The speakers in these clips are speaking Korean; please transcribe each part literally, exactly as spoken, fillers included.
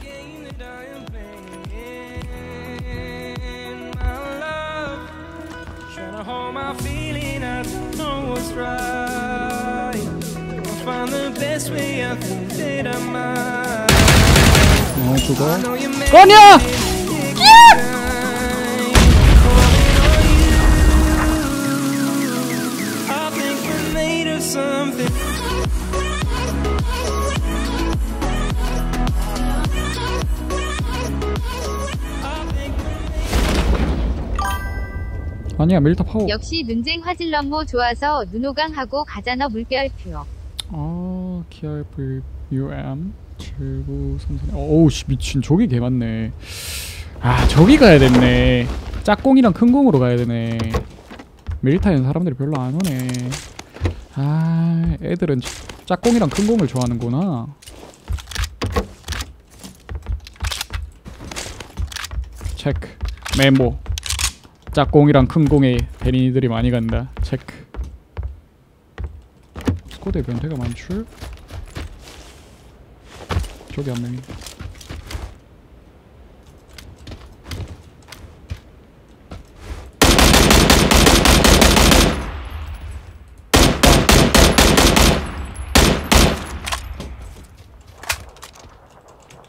game that I am playing. My love, trying to hold my feeling, I don't know what's right. I'll find the best way, I think that I might. I know you made me cry. 아니야, 밀타 파워. 역시 눈쟁 화질럼모 좋아서 눈호강하고 가자너 물결표. 아, 기알브이엠 칠구삼삼. 어우씨, 미친. 저기 개 많네. 아, 저기 가야 됐네. 짝꿍이랑 큰 공으로 가야 되네. 밀타엔 사람들이 별로 안 오네. 아, 애들은 짝꿍이랑 큰 공을 좋아하는구나. 체크. 메모. 짝공이랑 큰공에 베린이들이 많이 간다. 체크. 스쿼드에 변태가 많출. 저기 한 명이.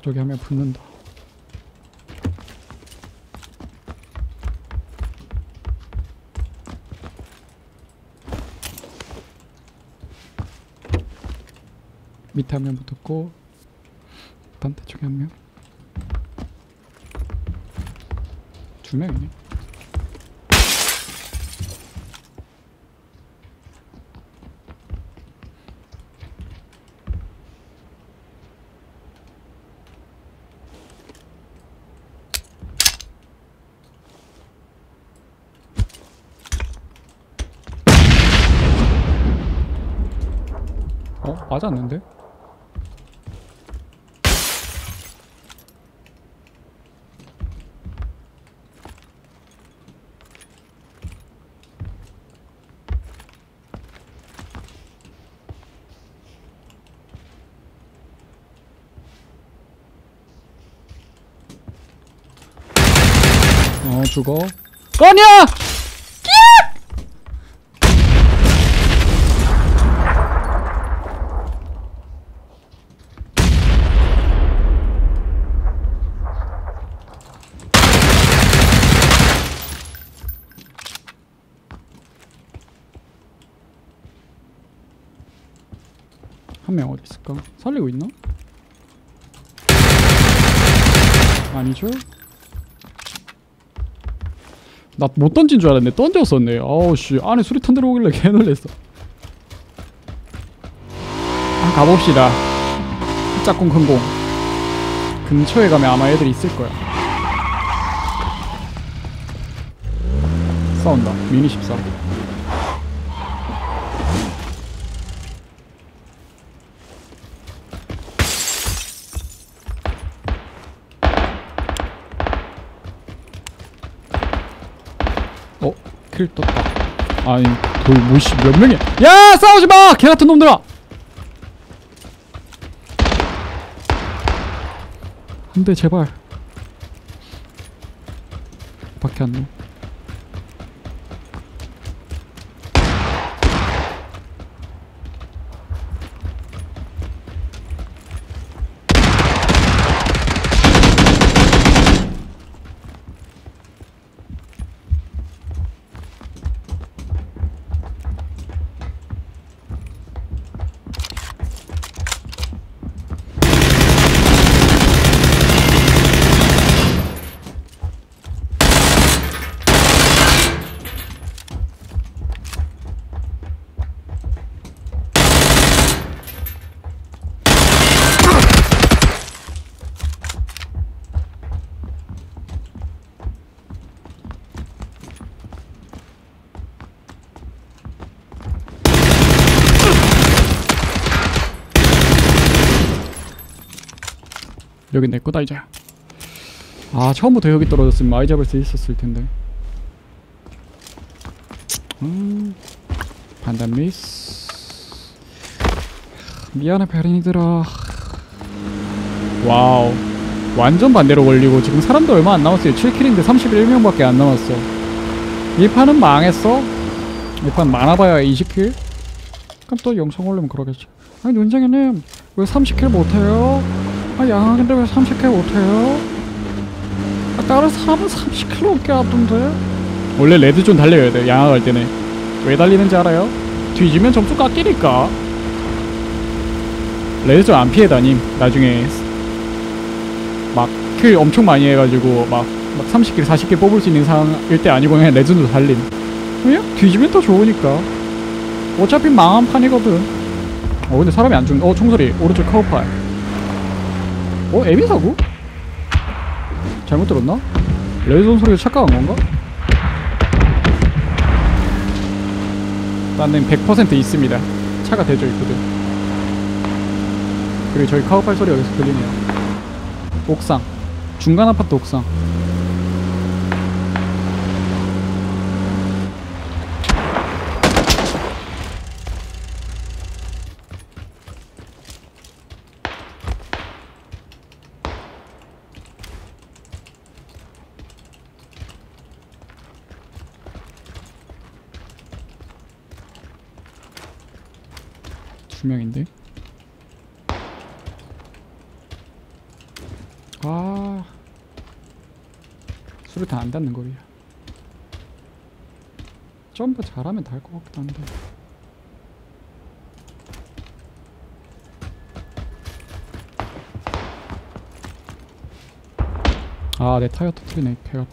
저기 한 명 붙는다. 밑에 한 명 붙었고 반대쪽에 한 명, 두 명이네. 어? 맞았는데? 어, 죽어. 꺼냐! 한 명 어디 있을까? 살리고 있나? 아니죠? 나 못 던진 줄 알았네. 던졌었네. 아우씨, 안에 수류탄 들어오길래 개놀랬어. 아, 가봅시다. 짝꿍 큰공. 근처에 가면 아마 애들이 있을거야. 싸운다. 미니 십사. 어? 킬 떴다. 아니, 돌 무시 몇 명이야? 야! 싸우지마! 개같은 놈들아! 안돼, 제발. 밖에 안놈. 여기 내 거다 이제. 아, 처음부터 여기 떨어졌으면 많이 잡을 수 있었을 텐데. 음, 판단 미스. 미안해 베린이들아. 와우. 완전 반대로 걸리고 지금 사람도 얼마 안 남았어요. 칠 킬인데 삼십일 명밖에 안 남았어. 이 판은 망했어? 이 판 많아봐야 이십 킬? 그럼 또 영상 올리면 그러겠지. 아니 논쟁이님 왜 삼십 킬 못해요? 아 양아인데 왜 삼십 킬 못해요? 아 다른 사람은 삼십 킬 넘게 하던데? 원래 레드존 달려야 돼. 양아 갈 때는 왜 달리는지 알아요? 뒤지면 점수 깎이니까. 레드존 안 피해 다님. 나중에 막 킬 엄청 많이 해가지고 막, 막 삼십 킬 사십 킬 뽑을 수 있는 상황일 때 아니고 그냥 레전드 달린. 그냥 뒤지면 더 좋으니까. 어차피 망한 판이거든. 어 근데 사람이 안 죽는.. 어 총소리 오른쪽 카우팔. 어? 에미 사고? 잘못 들었나? 레드존 소리를 착각한 건가? 나는 백 퍼센트 있습니다. 차가 대져 있거든. 그리고 저희 카우팔 소리가 여기서 들리네요. 옥상 중간 아파트 옥상. 두 명인데? 아 수류탄 안 닿는 거야. 점프 잘하면 닿을 것 같기도 한데. 아 내 타이어 터트리네 개가.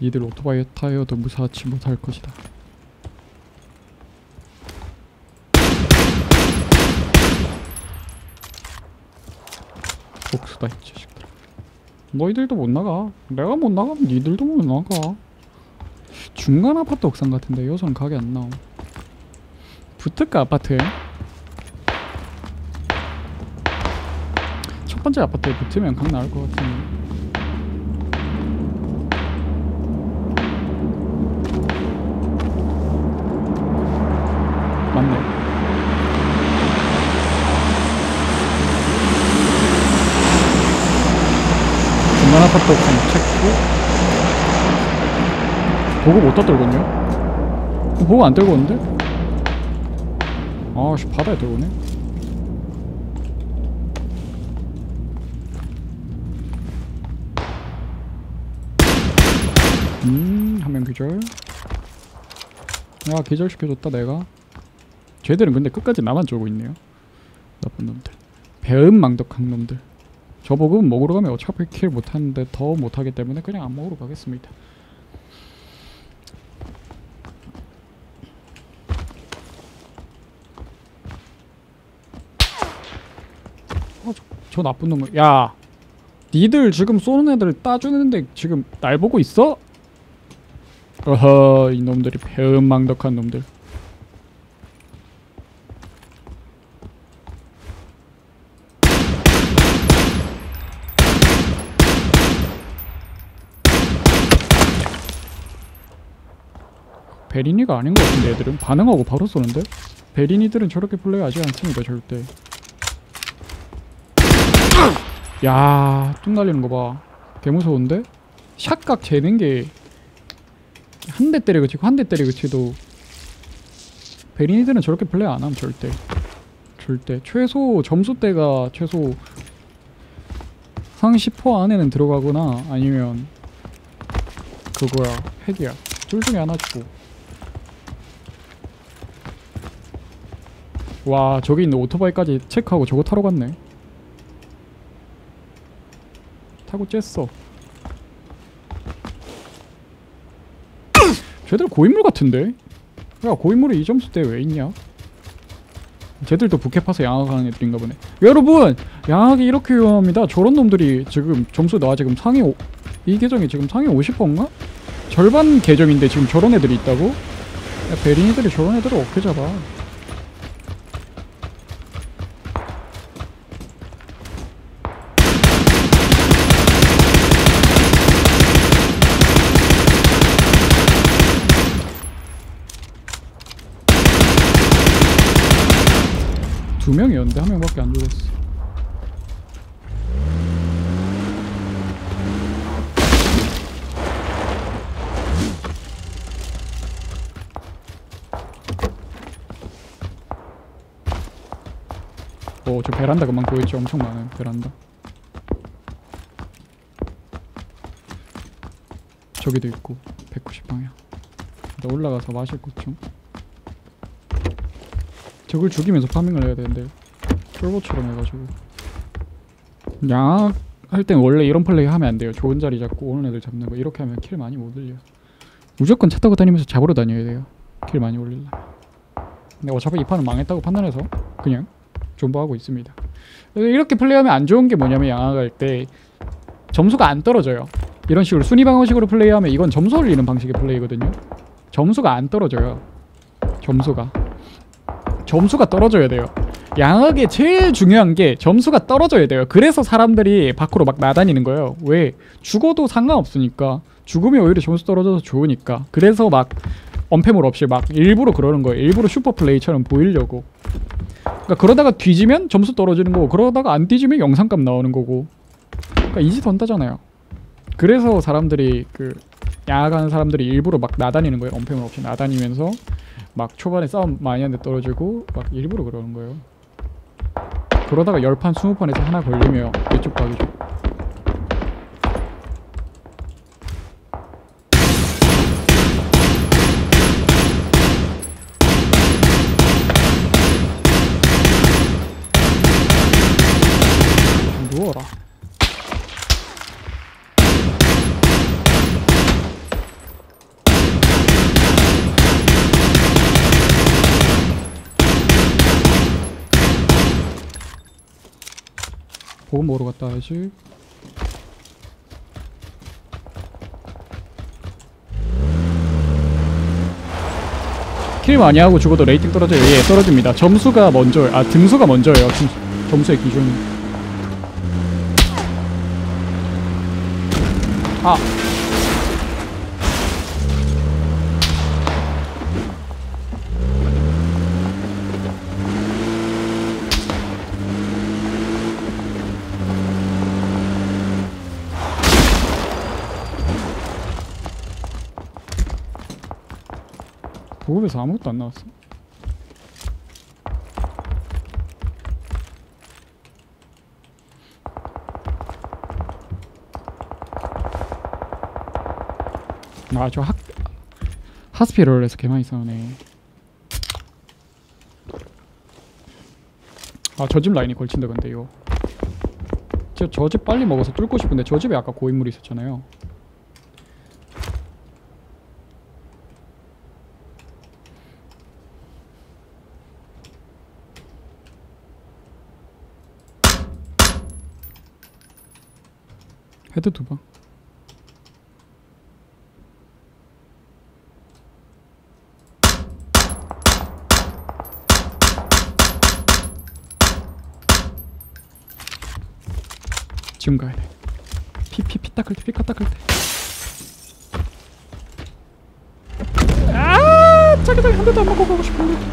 이들 오토바이 타이어도 무사하지 못할 것이다. 복수다 이 자식들. 너희들도 못 나가. 내가 못 나가면 니들도 못 나가. 중간 아파트 옥상 같은데 여기서는 가게 안 나옴. 붙을까 아파트에? 첫 번째 아파트에 붙으면 각 나올 것 같은데. 아파트 옥상 체크. 보급 어디다 떨궜냐? 보급 안 떨궜는데? 아씨 바다에 떨구네. 음 한 명 기절. 야 기절시켜줬다 내가. 쟤들은 근데 끝까지 나만 쫄고 있네요. 나쁜 놈들. 배은망덕한 놈들. 저 보급은 먹으러 가면 어차피 킬 못하는데 더 못하기 때문에 그냥 안 먹으러 가겠습니다. 어, 저, 저 나쁜 놈을. 야 니들 지금 쏘는 애들 따주는데 지금 날 보고 있어? 어허 이놈들이 배은망덕한 놈들. 베리니가 아닌 것 같은데 애들은 반응하고 바로 쏘는데? 베리니들은 저렇게 플레이하지 않습니다 절대. 야, 뚝 날리는 거 봐. 개무서운데? 샷각 재는 게 한 대 때리고 치고 한 대 때리고 치도 베리니들은 저렇게 플레이 안 함 절대. 절대. 최소 점수대가 최소 상십 퍼센트 안에는 들어가거나 아니면 그거야 핵이야. 둘 중에 하나 주고. 와 저기 있는 오토바이까지 체크하고 저거 타러 갔네. 타고 쬐어. 쟤들 고인물 같은데? 야 고인물이 이 점수대에 왜 있냐? 쟤들도 부캐 파서 양악하는 애들인가 보네. 여러분! 양악이 이렇게 위험합니다. 저런 놈들이 지금 점수 나 지금 상위 오, 이 계정이 지금 상위 오십 퍼센트인가? 절반 계정인데 지금 저런 애들이 있다고? 야 베린이들이 저런 애들을 어떻게 잡아. 두 명이었는데 한 명밖에 안 죽었어. 오, 저 베란다 금방 보이죠? 엄청 많은 베란다. 저기도 있고 백구십 방향. 일단 올라가서 마실 것 좀. 적을 죽이면서 파밍을 해야 되는데 쫄보처럼 해가지고 야 할 땐 원래 이런 플레이 하면 안 돼요. 좋은 자리 잡고 오는 애들 잡는 거. 이렇게 하면 킬 많이 못 올려. 무조건 차 타고 다니면서 잡으러 다녀야 돼요. 킬 많이 올릴라. 근데 어차피 이 판은 망했다고 판단해서 그냥 존버하고 있습니다. 이렇게 플레이하면 안 좋은 게 뭐냐면 양악할 때 점수가 안 떨어져요. 이런 식으로 순위 방어식으로 플레이하면 이건 점수 올리는 방식의 플레이거든요. 점수가 안 떨어져요. 점수가 점수가 떨어져야 돼요. 양악의 제일 중요한 게 점수가 떨어져야 돼요. 그래서 사람들이 밖으로 막 나다니는 거예요. 왜? 죽어도 상관없으니까. 죽음이 오히려 점수 떨어져서 좋으니까. 그래서 막 언패물 없이 막 일부러 그러는 거예요. 일부러 슈퍼플레이처럼 보이려고. 그러니까 그러다가 뒤지면 점수 떨어지는 거고, 그러다가 안 뒤지면 영상값 나오는 거고. 그러니까 이 짓 한다잖아요. 그래서 사람들이 그 야하는 사람들이 일부러 막 나다니는 거예요. 언패물 없이 나다니면서 막 초반에 싸움 많이 하는데 떨어지고 막 일부러 그러는 거예요. 그러다가 십 판, 이십 판에서 하나 걸리면 이쪽 박이죠. 누워라. 보급 먹으러 갔다 와야지. 킬 많이 하고 죽어도 레이팅 떨어져요. 예, 떨어집니다. 점수가 먼저, 아 등수가 먼저예요. 점수, 점수의 기준. 아. 보급에서 아무것도 안 나왔어. 아, 저 학 하스피럴에서 개 많이 싸우네. 아, 저 집 라인이 걸친다 근데 이거. 저 저 집 빨리 먹어서 뚫고 싶은데 저 집에 아까 고인물이 있었잖아요. 헤드 두 방. 지금 가야 돼. 피, 피, 피 닦을 때, 피카 닦을 때. 아, 자기 자기 한 대도 안 먹고 가고 싶은데.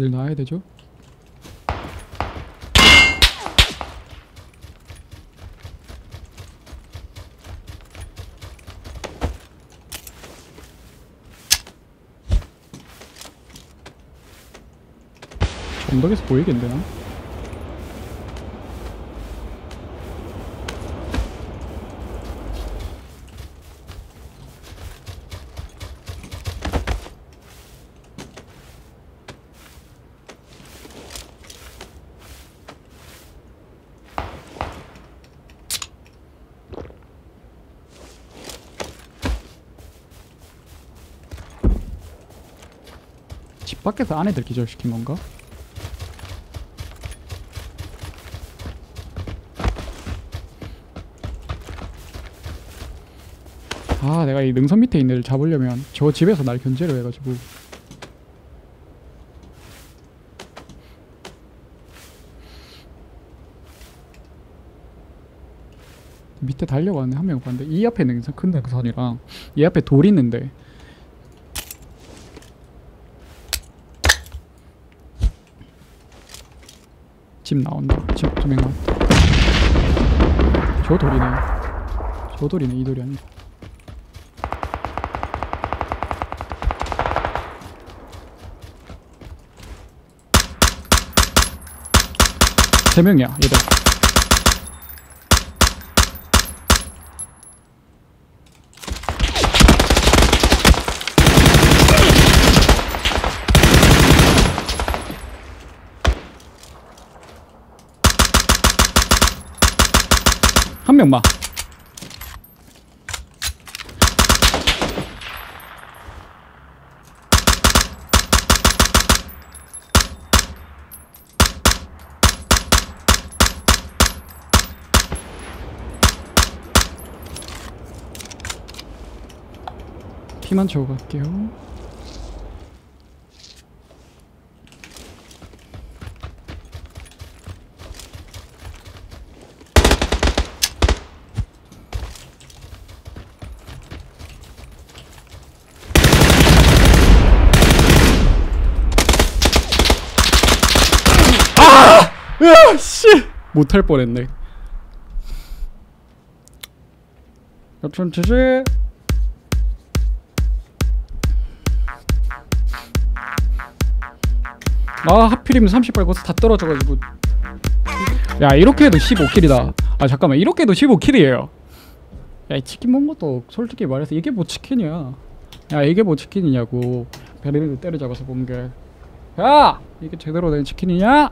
늘 나와야 되죠? 언덕에서 보이겠네요. 밖에서 안에들 기절시킨 건가? 아, 내가 이 능선 밑에 있는 애를 잡으려면 저 집에서 날 견제를 해가지고. 밑에 달려가는 한 명 봤는데 이 앞에 능선 큰 능선이랑 이 앞에 돌 있는데 집 나온다. 집 두 명 나왔다. 저 돌이네. 저 돌이네. 이 돌이 아니야. 세 명이야 얘들. 한 명만. 피만 주고 갈게요. 아! 으아! 씨! 못할 뻔했네. 여튼 지지! 아 하필이면 삼십발 거기서 다 떨어져가지고. 야 이렇게 해도 십오킬이다 아 잠깐만 이렇게 해도 십오킬이에요 야 이 치킨 먹은 것도 솔직히 말해서 이게 뭐 치킨이야. 야 이게 뭐 치킨이냐고. 베리를 때려잡아서 본게 야! 이게 제대로 된 치킨이냐?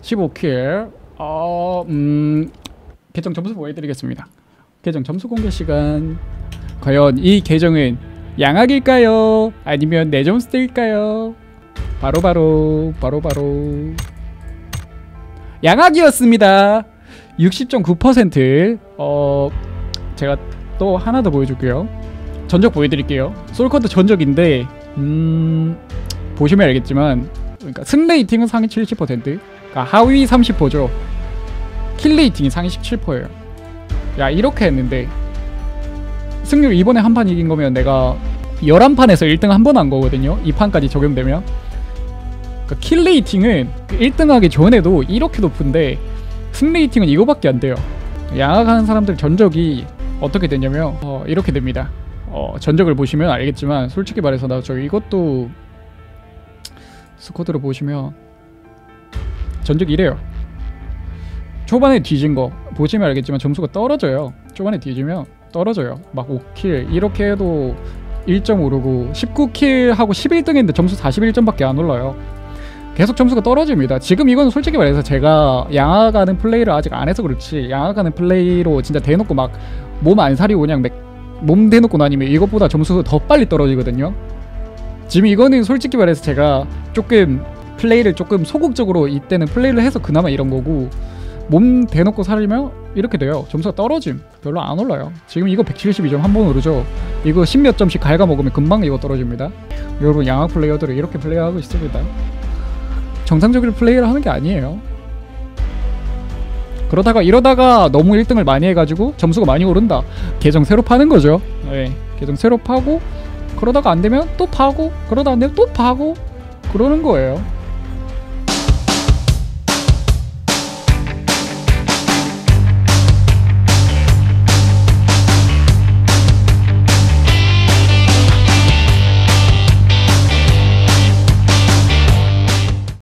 십오킬 어... 음... 계정 점수 보여드리겠습니다. 계정 점수 공개 시간. 과연 이 계정은 양악일까요? 아니면 내점스테일까요? 바로바로 바로바로 양악이었습니다. 육십 점 구 퍼센트. 어... 제가 또 하나 더 보여줄게요. 전적 보여드릴게요. 솔커드 전적인데 음... 보시면 알겠지만 그러니까 승레이팅은 상위 칠십 퍼센트 그러니까 하위 삼십 퍼센트죠 킬레이팅이 상위 십칠 퍼센트예요 야 이렇게 했는데 승률 이번에 한 판 이긴 거면 내가 열한 판에서 일 등 한 번 한 거거든요. 이 판까지 적용되면 그러니까 킬레이팅은 일 등 하기 전에도 이렇게 높은데 승레이팅은 이거밖에 안 돼요. 양악하는 사람들 전적이 어떻게 되냐면 어, 이렇게 됩니다. 어, 전적을 보시면 알겠지만 솔직히 말해서 나 저 이것도 스쿼드로 보시면 전적 이래요. 초반에 뒤진 거 보시면 알겠지만 점수가 떨어져요. 초반에 뒤지면 떨어져요. 막 오킬 이렇게 해도 일 점 오르고 십구킬하고 십일 등 했는데 점수 사십일 점밖에 안 올라요. 계속 점수가 떨어집니다. 지금 이건 솔직히 말해서 제가 양악하는 플레이를 아직 안 해서 그렇지 양악하는 플레이로 진짜 대놓고 막 몸 안 사리고 그냥 몸 대놓고 나니면 이것보다 점수가 더 빨리 떨어지거든요. 지금 이거는 솔직히 말해서 제가 조금 플레이를 조금 소극적으로 이때는 플레이를 해서 그나마 이런 거고 몸 대놓고 살면 이렇게 돼요. 점수가 떨어짐. 별로 안 올라요. 지금 이거 백칠십이 점 한 번 오르죠. 이거 십몇 점씩 갉아먹으면 금방 이거 떨어집니다. 여러분 양악 플레이어들은 이렇게 플레이하고 있습니다. 정상적인 플레이를 하는 게 아니에요. 그러다가 이러다가 너무 일 등을 많이 해가지고 점수가 많이 오른다. 계정 새로 파는 거죠. 네. 계정 새로 파고 그러다가 안되면 또 파고 그러다 안되면 또 파고 그러는 거예요.